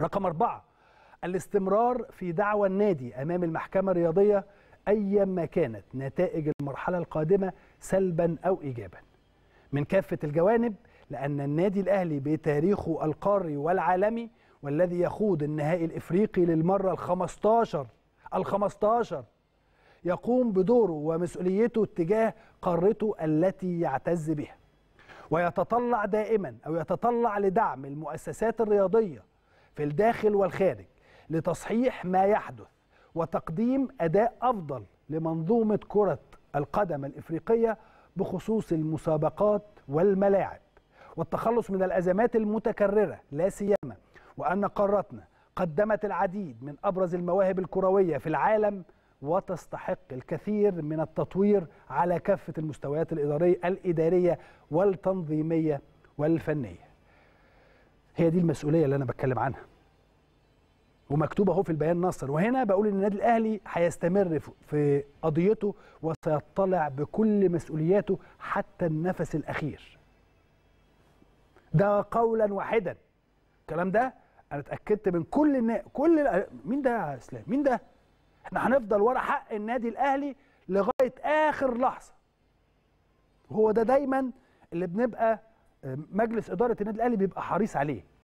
رقم 4، الاستمرار في دعوى النادي أمام المحكمة الرياضية أيما كانت نتائج المرحلة القادمة سلبا أو إيجابا من كافة الجوانب، لأن النادي الأهلي بتاريخه القاري والعالمي والذي يخوض النهائي الإفريقي للمرة ال15 يقوم بدوره ومسؤوليته تجاه قارته التي يعتز بها، ويتطلع دائما أو يتطلع لدعم المؤسسات الرياضية في الداخل والخارج لتصحيح ما يحدث وتقديم أداء أفضل لمنظومة كرة القدم الإفريقية بخصوص المسابقات والملاعب، والتخلص من الأزمات المتكررة لا سيما وأن قارتنا قدمت العديد من أبرز المواهب الكروية في العالم وتستحق الكثير من التطوير على كافة المستويات الإدارية والتنظيمية والفنية. هي دي المسؤولية اللي أنا بتكلم عنها ومكتوبة اهو في البيان نصر، وهنا بقول ان النادي الأهلي هيستمر في قضيته وسيطلع بكل مسؤولياته حتى النفس الأخير. ده قولا واحدا. الكلام ده انا اتأكدت من كل مين ده يا اسلام؟ مين ده؟ احنا هنفضل ورا حق النادي الأهلي لغاية آخر لحظة. هو ده دايما اللي بنبقى مجلس إدارة النادي الأهلي بيبقى حريص عليه.